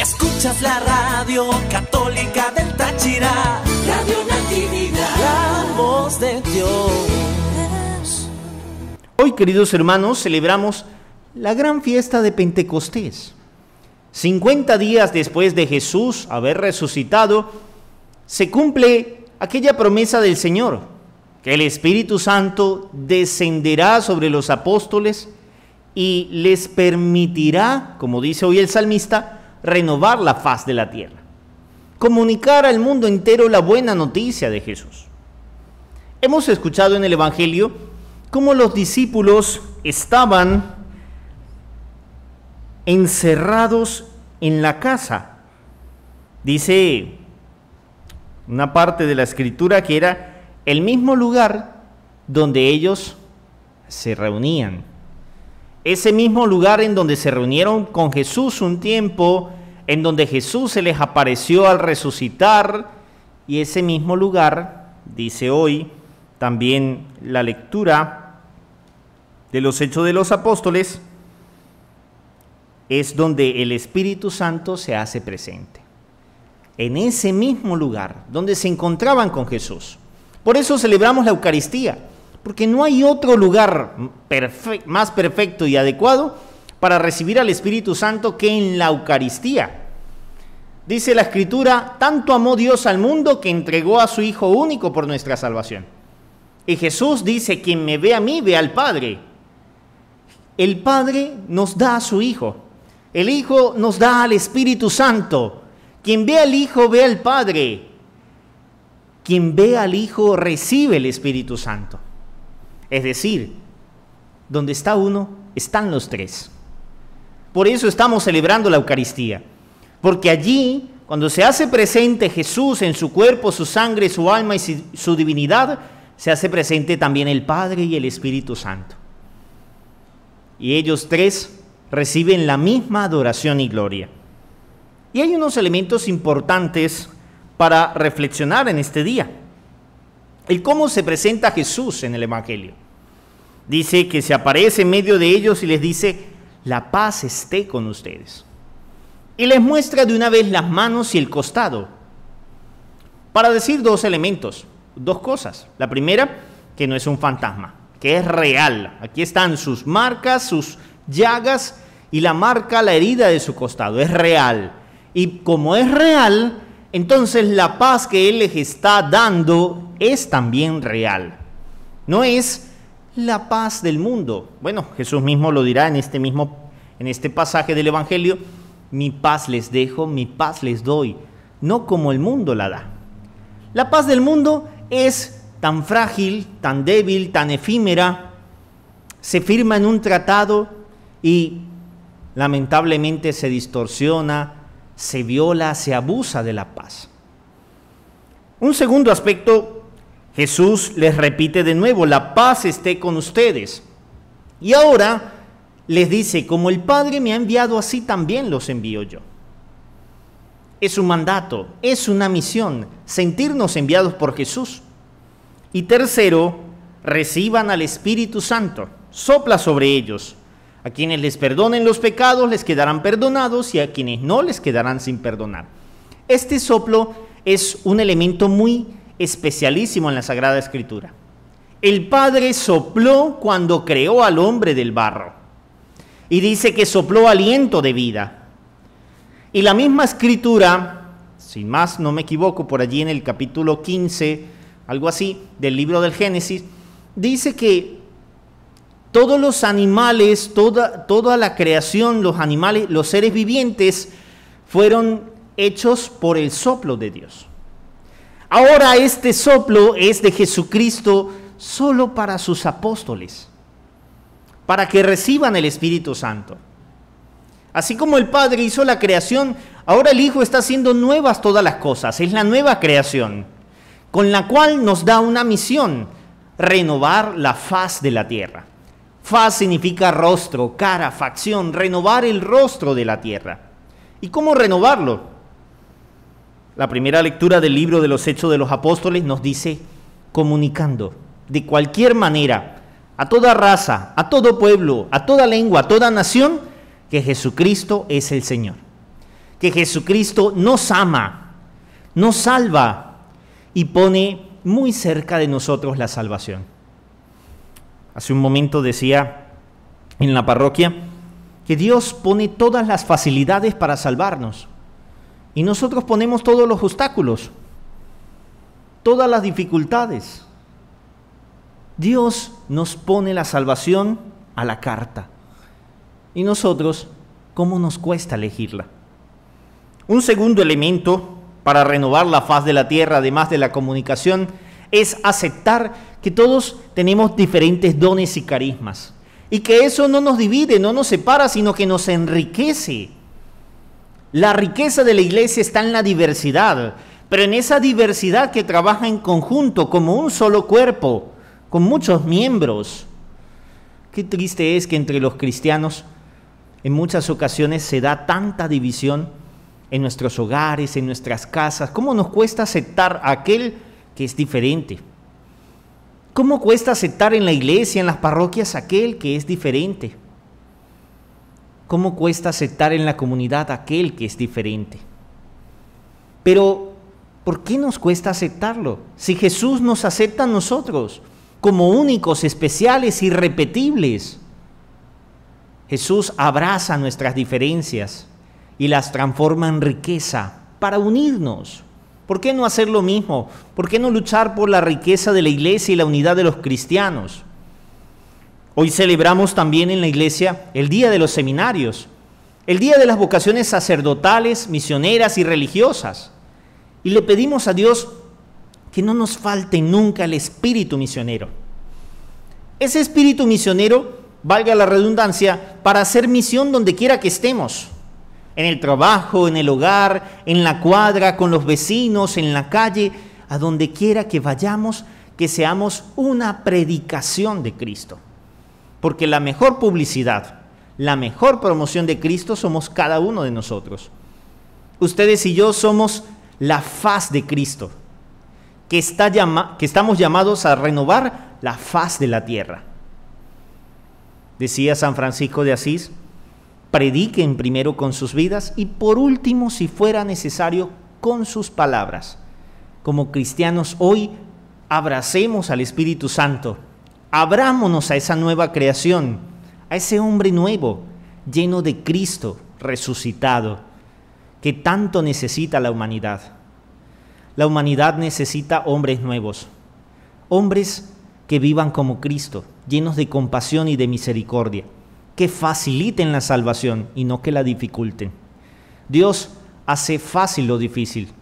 Escuchas la radio católica del Táchira, Radio Natividad, la voz de Dios. Hoy, queridos hermanos, celebramos la gran fiesta de Pentecostés. 50 días después de Jesús haber resucitado, se cumple aquella promesa del Señor, que el Espíritu Santo descenderá sobre los apóstoles y les permitirá, como dice hoy el salmista, renovar la faz de la tierra. Comunicar al mundo entero la buena noticia de Jesús. Hemos escuchado en el Evangelio cómo los discípulos estaban encerrados en la casa. Dice una parte de la escritura que era el mismo lugar donde ellos se reunían. Ese mismo lugar en donde se reunieron con Jesús un tiempo, en donde Jesús se les apareció al resucitar, y ese mismo lugar, dice hoy también la lectura de los Hechos de los Apóstoles, es donde el Espíritu Santo se hace presente. En ese mismo lugar donde se encontraban con Jesús. Por eso celebramos la Eucaristía, porque no hay otro lugar más perfecto y adecuado para recibir al Espíritu Santo que en la Eucaristía. Dice la Escritura, tanto amó Dios al mundo que entregó a su Hijo único por nuestra salvación. Y Jesús dice, quien me ve a mí, ve al Padre. El Padre nos da a su Hijo. El Hijo nos da al Espíritu Santo. Quien ve al Hijo, ve al Padre. Quien ve al Hijo, recibe el Espíritu Santo. Es decir, donde está uno, están los tres. Por eso estamos celebrando la Eucaristía. Porque allí, cuando se hace presente Jesús en su cuerpo, su sangre, su alma y su divinidad, se hace presente también el Padre y el Espíritu Santo. Y ellos tres reciben la misma adoración y gloria. Y hay unos elementos importantes para reflexionar en este día. El cómo se presenta Jesús en el Evangelio. Dice que se aparece en medio de ellos y les dice, la paz esté con ustedes. Y les muestra de una vez las manos y el costado. Para decir dos elementos, dos cosas. La primera, que no es un fantasma, que es real. Aquí están sus marcas, sus llagas y la marca, la herida de su costado. Es real. Y como es real, entonces la paz que Él les está dando es también real. No es la paz del mundo. Bueno, Jesús mismo lo dirá en este pasaje del Evangelio. Mi paz les dejo, mi paz les doy. No como el mundo la da. La paz del mundo es tan frágil, tan débil, tan efímera, se firma en un tratado y lamentablemente se distorsiona, se viola, se abusa de la paz. Un segundo aspecto, Jesús les repite de nuevo, la paz esté con ustedes. Y ahora les dice, como el Padre me ha enviado, así también los envío yo. Es un mandato, es una misión, sentirnos enviados por Jesús. Y tercero, reciban al Espíritu Santo, sopla sobre ellos. A quienes les perdonen los pecados les quedarán perdonados y a quienes no les quedarán sin perdonar. Este soplo es un elemento muy especialísimo en la Sagrada Escritura. El Padre sopló cuando creó al hombre del barro y dice que sopló aliento de vida. Y la misma Escritura, sin más no me equivoco, por allí en el capítulo 15, algo así, del libro del Génesis, dice que todos los animales, toda la creación, los animales, los seres vivientes, fueron hechos por el soplo de Dios. Ahora este soplo es de Jesucristo solo para sus apóstoles, para que reciban el Espíritu Santo. Así como el Padre hizo la creación, ahora el Hijo está haciendo nuevas todas las cosas, es la nueva creación, con la cual nos da una misión, renovar la faz de la tierra. Faz significa rostro, cara, facción, renovar el rostro de la tierra. ¿Y cómo renovarlo? La primera lectura del libro de los Hechos de los Apóstoles nos dice, comunicando de cualquier manera, a toda raza, a todo pueblo, a toda lengua, a toda nación, que Jesucristo es el Señor. que Jesucristo nos ama, nos salva y pone muy cerca de nosotros la salvación. Hace un momento decía en la parroquia que Dios pone todas las facilidades para salvarnos y nosotros ponemos todos los obstáculos, todas las dificultades. Dios nos pone la salvación a la carta y nosotros, ¿cómo nos cuesta elegirla? Un segundo elemento para renovar la faz de la tierra, además de la comunicación, es aceptar que todos tenemos diferentes dones y carismas. Y que eso no nos divide, no nos separa, sino que nos enriquece. La riqueza de la iglesia está en la diversidad, pero en esa diversidad que trabaja en conjunto, como un solo cuerpo, con muchos miembros. Qué triste es que entre los cristianos en muchas ocasiones se da tanta división en nuestros hogares, en nuestras casas. ¿Cómo nos cuesta aceptar a aquel que es diferente? ¿Cómo cuesta aceptar en la iglesia, en las parroquias, a aquel que es diferente? ¿Cómo cuesta aceptar en la comunidad a aquel que es diferente? Pero, ¿por qué nos cuesta aceptarlo? Si Jesús nos acepta a nosotros como únicos, especiales, irrepetibles. Jesús abraza nuestras diferencias y las transforma en riqueza para unirnos. ¿Por qué no hacer lo mismo? ¿Por qué no luchar por la riqueza de la iglesia y la unidad de los cristianos? Hoy celebramos también en la iglesia el Día de los Seminarios, el Día de las vocaciones sacerdotales, misioneras y religiosas. Y le pedimos a Dios que no nos falte nunca el espíritu misionero. Ese espíritu misionero, valga la redundancia, para hacer misión donde quiera que estemos. En el trabajo, en el hogar, en la cuadra, con los vecinos, en la calle, a donde quiera que vayamos, que seamos una predicación de Cristo. Porque la mejor publicidad, la mejor promoción de Cristo somos cada uno de nosotros. Ustedes y yo somos la faz de Cristo, que estamos llamados a renovar la faz de la tierra. Decía San Francisco de Asís, prediquen primero con sus vidas y por último, si fuera necesario, con sus palabras. Como cristianos hoy, abracemos al Espíritu Santo, abrámonos a esa nueva creación, a ese hombre nuevo, lleno de Cristo resucitado, que tanto necesita la humanidad. La humanidad necesita hombres nuevos, hombres que vivan como Cristo, llenos de compasión y de misericordia, que faciliten la salvación y no que la dificulten. Dios hace fácil lo difícil.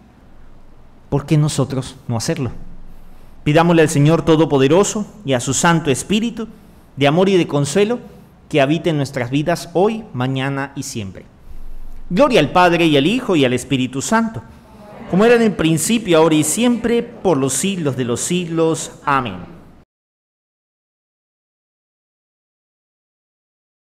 ¿Por qué nosotros no hacerlo? Pidámosle al Señor Todopoderoso y a su Santo Espíritu de amor y de consuelo que habite en nuestras vidas hoy, mañana y siempre. Gloria al Padre y al Hijo y al Espíritu Santo, como era en el principio, ahora y siempre, por los siglos de los siglos. Amén.